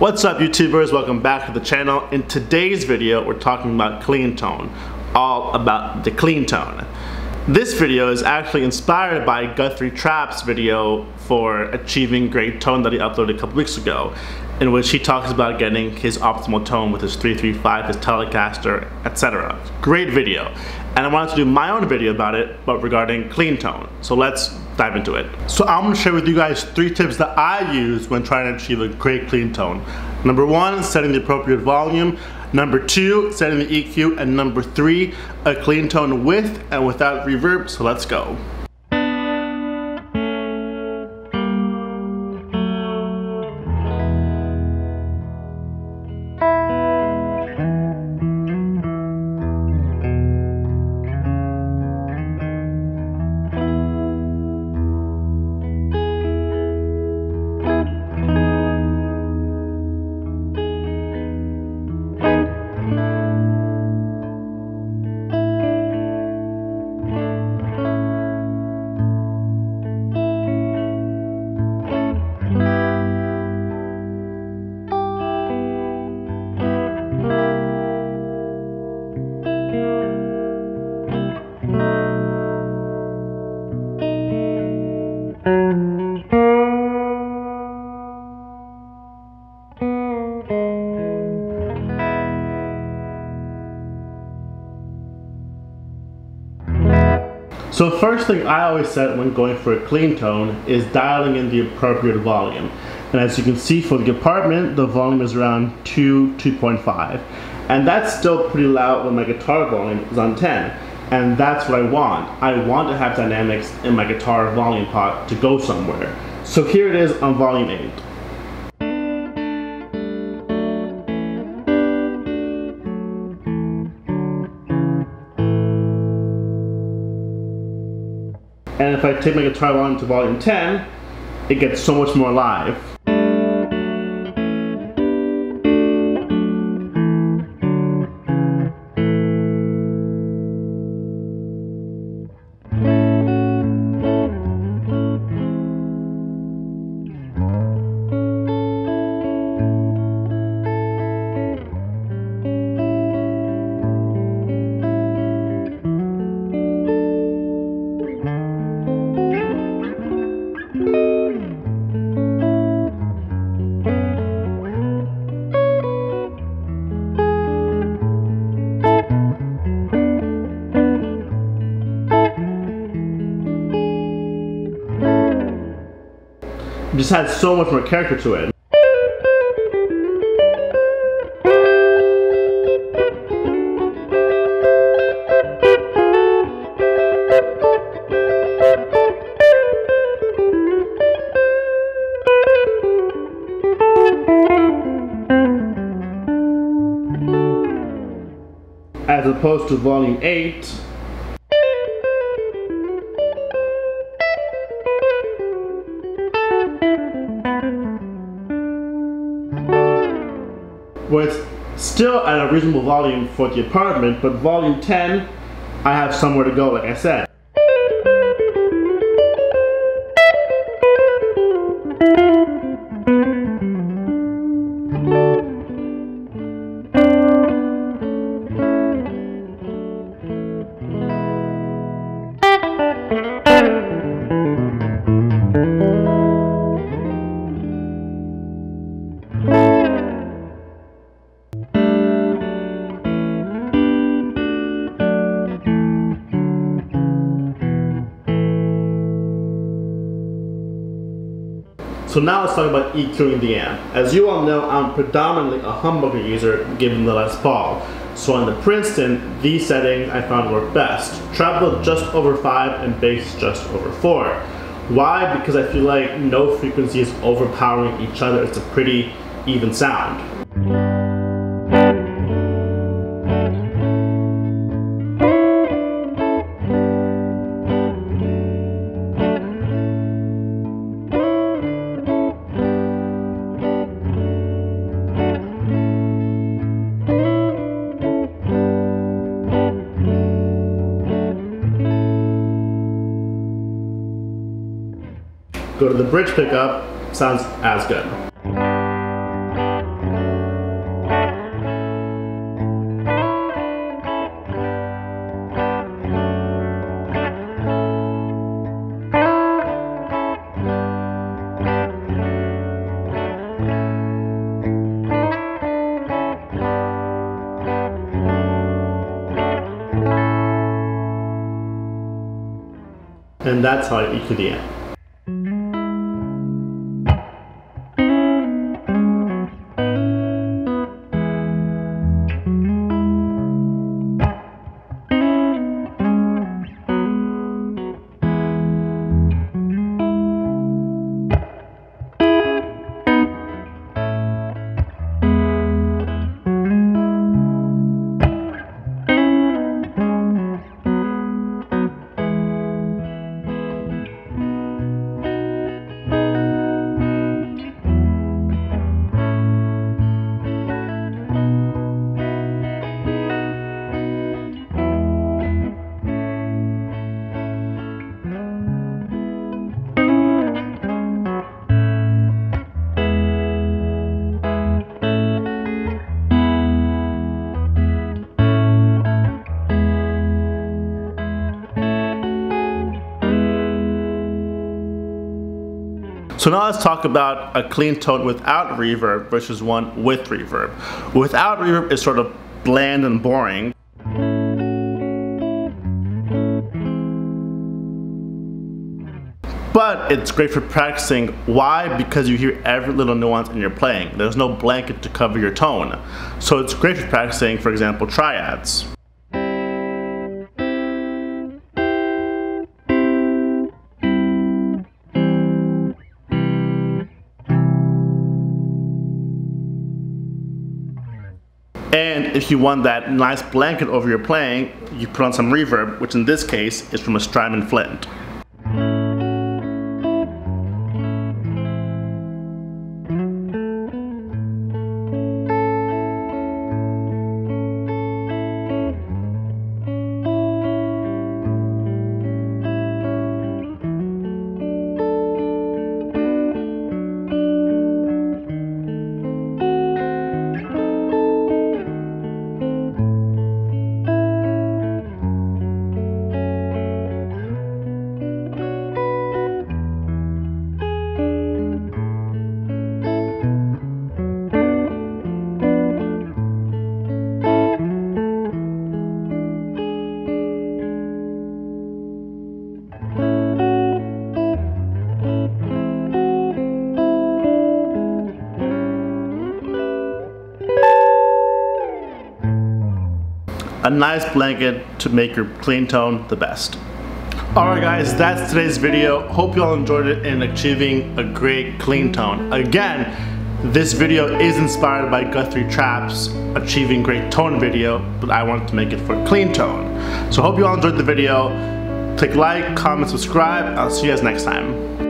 What's up, YouTubers? Welcome back to the channel. In today's video, we're talking about clean tone, all about the clean tone. This video is actually inspired by Guthrie Trapps' video for achieving great tone that he uploaded a couple weeks ago, in which he talks about getting his optimal tone with his 335, his Telecaster, etc. Great video. And I wanted to do my own video about it, but regarding clean tone. So let's dive into it. So I'm gonna share with you guys three tips that I use when trying to achieve a great clean tone. Number one, setting the appropriate volume. Number two, setting the EQ. And number three, a clean tone with and without reverb. So let's go. So first thing I always set when going for a clean tone is dialing in the appropriate volume. And as you can see for the apartment, the volume is around 2, 2.5. And that's still pretty loud when my guitar volume is on 10. And that's what I want. I want to have dynamics in my guitar volume pot to go somewhere. So here it is on volume 8. And if I take my guitar volume to volume 10, it gets so much more live. It just has so much more character to it. As opposed to volume 8, where it's still at a reasonable volume for the apartment, but volume 10, I have somewhere to go, like I said. So now let's talk about EQing the amp. As you all know, I'm predominantly a humbucker user given the Les Paul. So on the Princeton, these settings I found work best. Treble just over 5 and bass just over 4. Why? Because I feel like no frequency is overpowering each other. It's a pretty even sound. Go to the bridge pickup, sounds as good. And that's how it could end. So now let's talk about a clean tone without reverb versus one with reverb. Without reverb is sort of bland and boring. But it's great for practicing. Why? Because you hear every little nuance in your playing. There's no blanket to cover your tone. So it's great for practicing, for example, triads. And if you want that nice blanket over your playing, you put on some reverb, which in this case is from a Strymon Flint. A nice blanket to make your clean tone the best. Alright guys, that's today's video. Hope you all enjoyed it in achieving a great clean tone. Again, this video is inspired by Guthrie Trapps' Achieving Great Tone video, but I wanted to make it for clean tone. So hope you all enjoyed the video. Click like, comment, subscribe. I'll see you guys next time.